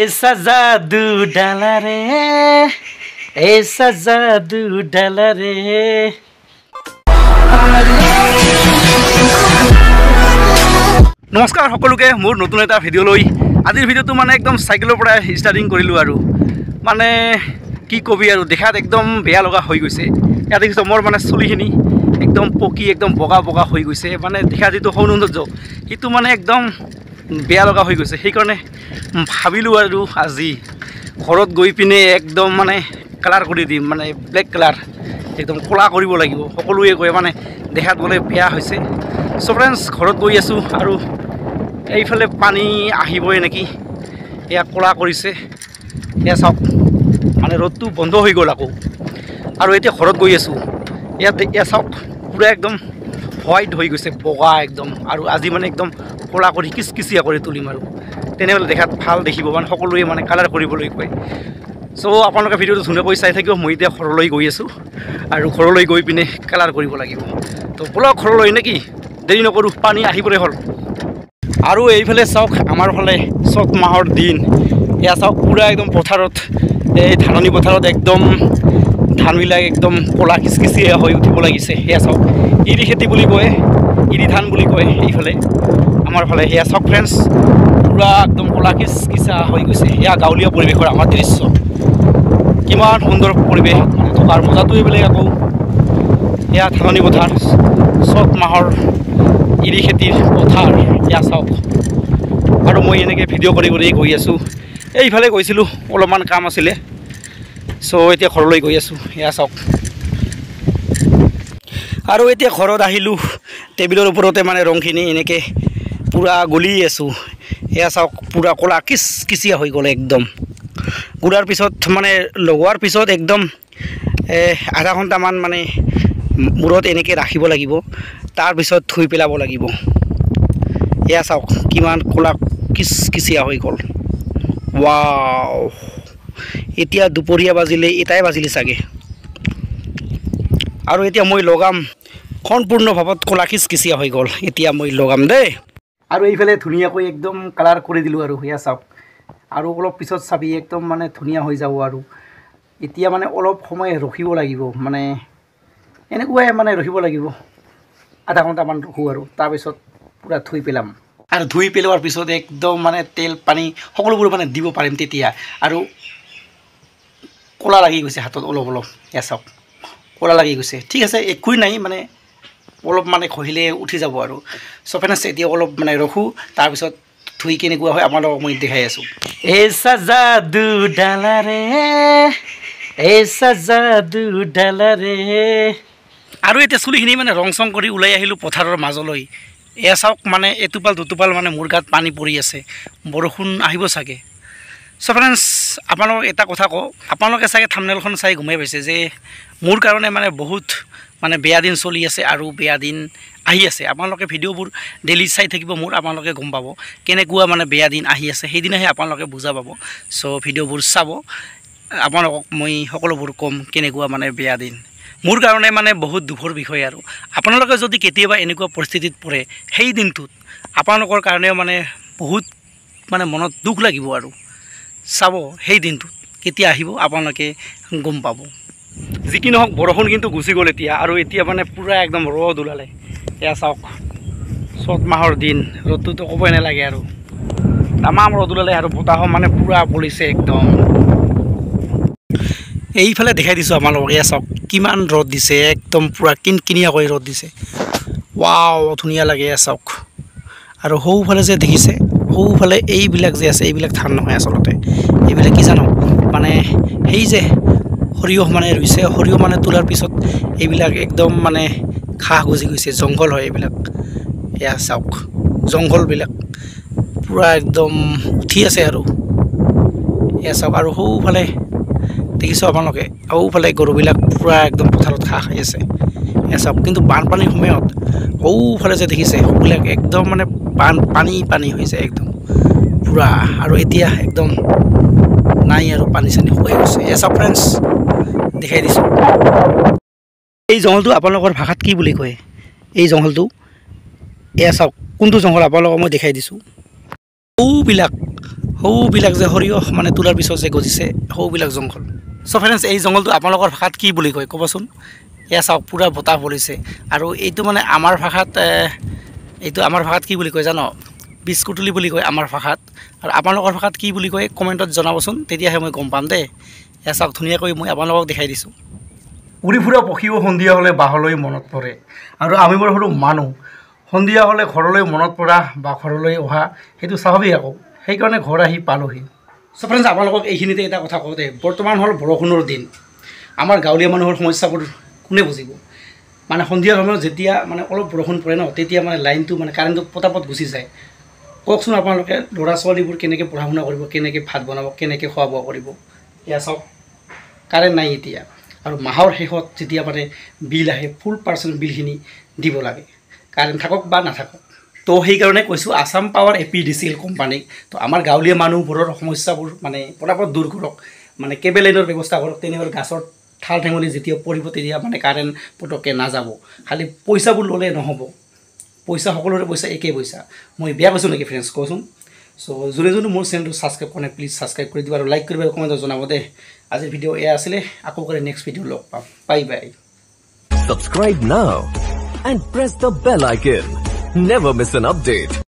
ऐसा जादू डाला रे, ऐसा जादू डाला रे। नमस्कार সকলোকে মোৰ নতুন এটা ভিডিঅ' লৈ আজিৰ ভিডিঅ'টো মানে একদম সাইকেলৰ পৰা ষ্টাৰ্টিং কৰিলো আৰু মানে কি কবি আৰু দেখাত একদম বেয়া লগা হৈ গৈছে। ইয়াতে কিছু মোৰ মানে চুলিখিনি একদম পকি একদম বগা বগা হৈ গৈছে, মানে দেখা যিটো সৌন্দৰ্য সেইটো মানে একদম বেয়া লগা হৈ গৈছে। সেইকাৰণে ভাবিলোঁ আৰু আজি ঘৰত গৈ পিনে একদম মানে কালাৰ কৰি দিম, মানে ব্লেক কালাৰ একদম ক'লা কৰিব লাগিব। সকলোৱে কয় মানে দেখাত বোলে বেয়া হৈছে। চ' ফ্ৰেণ্ডছ ঘৰত গৈ আছোঁ আৰু এইফালে পানী আহিবই নেকি, এয়া ক'লা কৰিছে। এয়া চাওক মানে ৰ'দটো বন্ধ হৈ গ'ল আকৌ, আৰু এতিয়া ঘৰত গৈ আছোঁ। এয়া চাওক পুৰা একদম হোৱাইট হৈ গৈছে, বগা একদম। আৰু আজি মানে একদম ক'লা কৰি কিচকিচিয়া কৰি তুলিম আৰু তেনেহ'লে দেখাত ভাল দেখিব, মানে সকলোৱে মানে কালাৰ কৰিবলৈ কয়। চ' আপোনালোকে ভিডিঅ'টো ধুনীয়াকৈ চাই থাকিব। মই এতিয়া ঘৰলৈ গৈ আছোঁ আৰু ঘৰলৈ গৈ পিনে কালাৰ কৰিব লাগিব। তো বোলক ঘৰলৈ নেকি, দেৰি নকৰোঁ, পানী আহিবলৈ হ'ল। আৰু এইফালে চাওক আমাৰ ফালে চ'ত মাহৰ দিন। এয়া চাওক পুৰা একদম পথাৰত, এই ধাননি পথাৰত একদম ধানবিলাক একদম ক'লা কিচকিচিয়া হৈ উঠিব লাগিছে। সেয়া চাওক ইৰি খেতি বুলি কয়, ইৰি ধান বুলি কয় এইফালে আমাৰ ফালে। সেয়া চাওক ফ্ৰেণ্ডছ পুৰা একদম ক'লা কিচকিচা হৈ গৈছে। সেয়া গাঁৱলীয়া পৰিৱেশৰ আমাৰ দৃশ্য, কিমান সুন্দৰ পৰিৱেশ, থকাৰ মজাটোৱে বেলেগ। আকৌ সেয়া ধাননি পথাৰ, চ'ত মাহৰ ইৰি খেতিৰ পথাৰ। সেয়া চাওক আৰু মই এনেকৈ ভিডিঅ' কৰি কৰি গৈ আছোঁ। এইফালে গৈছিলোঁ, অলপমান কাম আছিলে, চ' এতিয়া ঘৰলৈ গৈ আছোঁ। সেয়া চাওক আৰু এতিয়া ঘৰত আহিলোঁ, টেবুলৰ ওপৰতে মানে ৰংখিনি এনেকৈ পূৰা গলি আছোঁ। সেয়া চাওক পূৰা ক'লা কিচকিচিয়া হৈ গ'ল একদম। গুড়াৰ পিছত মানে লগোৱাৰ পিছত একদম আধা ঘণ্টামান মানে মূৰত এনেকৈ ৰাখিব লাগিব, তাৰপিছত ধুই পেলাব লাগিব। এয়া চাওক কিমান ক'লা কিচকিচিয়া হৈ গ'ল। ৱাও, এতিয়া দুপৰীয়া বাজিলে, এটাই বাজিলে চাগে। আৰু এতিয়া মই লগাম, সম্পূৰ্ণ ভাৱত ক'লা কিচকিচিয়া হৈ গ'ল, এতিয়া মই লগাম দেই। আৰু এইফালে ধুনীয়াকৈ একদম কালাৰ কৰি দিলোঁ আৰু। সেয়া চাওক আৰু অলপ পিছত চাবি একদম মানে ধুনীয়া হৈ যাব। আৰু এতিয়া মানে অলপ সময় ৰখিব লাগিব, মানে এনেকুৱাই মানে ৰখিব লাগিব, আধা ঘণ্টামান ৰখোঁ আৰু তাৰপিছত পূৰা ধুই পেলাম। আৰু ধুই পেলোৱাৰ পিছত একদম মানে তেল পানী সকলোবোৰ মানে দিব পাৰিম তেতিয়া। আৰু ক'লা লাগি গৈছে হাতত অলপ অলপ, এয়া চাওক ক'লা লাগি গৈছে, ঠিক আছে একোৱেই নাই, মানে অলপ মানে ঘঁহিলে উঠি যাব আৰু। চ' ফ্ৰেণ্ডছ এতিয়া অলপ মানে ৰখোঁ, তাৰপিছত ধুই কেনেকুৱা হয় আমাৰ লগত মই দেখাই আছোঁ। এছা যাদু ডালা ৰে, এছা যাদু ডালা ৰে। আৰু এতিয়া চুলিখিনি মানে ৰং চং কৰি ওলাই আহিলোঁ পথাৰৰ মাজলৈ। এয়া চাওক মানে এটোপাল দুটোপাল মানে মোৰ গাত পানী পৰি আছে, বৰষুণ আহিব চাগে। চ' ফ্ৰেণ্ডছ আপোনালোকক এটা কথা কওঁ, আপোনালোকে চাগে থাম্বনেইলখন চাই গমেই পাইছে যে মোৰ কাৰণে মানে বহুত মানে বেয়া দিন চলি আছে আৰু বেয়া দিন আহি আছে। আপোনালোকে ভিডিঅ'বোৰ ডেইলি চাই থাকিব, মোৰ আপোনালোকে গম পাব কেনেকুৱা মানে বেয়া দিন আহি আছে, সেইদিনাহে আপোনালোকে বুজা পাব। চ' ভিডিঅ'বোৰ চাব, আপোনালোকক মই সকলোবোৰ ক'ম কেনেকুৱা মানে বেয়া দিন, মোৰ কাৰণে মানে বহুত দুখৰ বিষয়। আৰু আপোনালোকে যদি কেতিয়াবা এনেকুৱা পৰিস্থিতিত পৰে, সেই দিনটোত আপোনালোকৰ কাৰণেও মানে বহুত মানে মনত দুখ লাগিব। আৰু চাব সেই দিনটোত কেতিয়া আহিব আপোনালোকে গম পাব। যি কি নহওক বৰষুণ কিন্তু গুচি গ'ল এতিয়া, আৰু এতিয়া মানে পূৰা একদম ৰ'দ ওলালে। এয়া চাওক চ'ত মাহৰ দিন, ৰ'দটোতো ক'বই নালাগে আৰু তামাম ৰ'দ ওলালে আৰু বতাহো মানে পূৰা পৰিছে একদম। এইফালে দেখাই দিছোঁ আপোনালোকক, এয়া চাওক কিমান ৰ'দ দিছে, একদম পূৰা কিনকিনীয়াকৈ ৰ'দ দিছে। ৱাও ধুনীয়া লাগে, এয়া চাওক। আৰু সৌফালে যে দেখিছে, সৌফালে এইবিলাক যে আছে, এইবিলাক ধান নহয় আচলতে, এইবিলাক কি জানো মানে সেই যে সৰিয়হ মানে ৰুইছে, সৰিয়হ মানে তোলাৰ পিছত এইবিলাক একদম মানে ঘাঁহ গজি গৈছে, জংঘল হয় এইবিলাক। এয়া চাওক জংঘলবিলাক পূৰা একদম উঠি আছে আৰু। এয়া চাওক আৰু সৌফালে দেখিছোঁ আপোনালোকে, সৌফালে গৰুবিলাক পূৰা একদম পথাৰত ঘাঁহ খাই আছে। এয়া চাওক কিন্তু বানপানীৰ সময়ত সৌফালে যে দেখিছে সেইবিলাক একদম মানে পানী পানী হৈছে একদম পূৰা। আৰু এতিয়া একদম নাই আৰু পানী চানী হৈ গৈছে। এয়া চাওক ফ্ৰেণ্ডছ দেখাই দিছোঁ, এই জংঘলটো আপোনালোকৰ ভাষাত কি বুলি কয় এই জংঘলটো? এয়া চাওক কোনটো জংঘল আপোনালোকক মই দেখাই দিছোঁ। সৌবিলাক সৌবিলাক যে সৰিয়হ মানে তোলাৰ পিছত যে গজিছে সৌবিলাক জংঘল। সো ফ্ৰেণ্ডছ, এই জংঘলটো আপোনালোকৰ ভাষাত কি বুলি কয় ক'বচোন। এয়া চাওক পুৰা বতাহ বলিছে, আৰু এইটো মানে আমাৰ ভাষাত, এইটো আমাৰ ভাষাত কি বুলি কয় জানো? বিস্কুটুলি বুলি কয় আমাৰ ভাষাত, আৰু আপোনালোকৰ ভাষাত কি বুলি কয় কমেণ্টত জনাবচোন, তেতিয়াহে মই গম পাম দেই। এয়া চাওক ধুনীয়াকৈ মই আপোনালোকক দেখাই দিছোঁ। উৰি ফুৰা পক্ষীও সন্ধিয়া হ'লে বাহলৈ মনত পৰে, আৰু আমি বৰ সৰু মানুহ সন্ধিয়া হ'লে ঘৰলৈ মনত পৰা বা ঘৰলৈ অহা সেইটো স্বাভাৱিক। আকৌ সেইকাৰণে ঘৰ আহি পালোহি। সো ফ্ৰেণ্ডছ, আপোনালোকক এইখিনিতে এটা কথা কওঁ দেই, বৰ্তমান হ'ল বৰষুণৰ দিন। আমাৰ গাঁৱলীয়া মানুহৰ সমস্যাবোৰ কোনে বুজিব? মানে সন্ধিয়া সময়ত যেতিয়া মানে অলপ বৰষুণ পৰে ন, তেতিয়া মানে লাইনটো মানে কাৰেণ্টটো পটাপট গুচি যায়। কওকচোন আপোনালোকে ল'ৰা ছোৱালীবোৰ কেনেকৈ পঢ়া শুনা কৰিব, কেনেকৈ ভাত বনাব, কেনেকৈ খোৱা বোৱা কৰিব? এয়া চাওক কাৰেণ্ট নাই এতিয়া, আৰু মাহৰ শেষত যেতিয়া মানে বিল আহে ফুল পাৰ্চেণ্ট বিলখিনি দিব লাগে, কাৰেণ্ট থাকক বা নাথাকক। তো সেইকাৰণে কৈছোঁ আসাম পাৱাৰ APDCL কোম্পানীক তো আমাৰ গাঁৱলীয়া মানুহবোৰৰ সমস্যাবোৰ মানে পটাপট দূৰ কৰক, মানে কেবল লাইনৰ ব্যৱস্থা কৰক। তেনেকৈ গাছৰ ঠাল ঠেঙুলি যেতিয়া পৰিব তেতিয়া মানে কাৰেণ্ট পটককৈ নাযাব। খালি পইচাবোৰ ল'লে নহ'ব, পইচা সকলোৰে পইচা একেই পইচা। মই বেয়া কৈছোঁ নেকি ফ্ৰেণ্ডছ কচোন? সো যোনে যোনে মোৰ চেনেলটো ছাবস্ক্ৰাইব কৰা নাই প্লিজ ছাবস্ক্ৰাইব কৰি দিব, আৰু লাইক কৰিব আৰু কমেণ্টত জনাব দেই। আজিৰ ভিডিঅ' এয়া আছিলে, আকৌ কালি নেক্সট ভিডিঅ' লগ পাম। Bye bye. Subscribe now and press the bell icon. Never miss an update.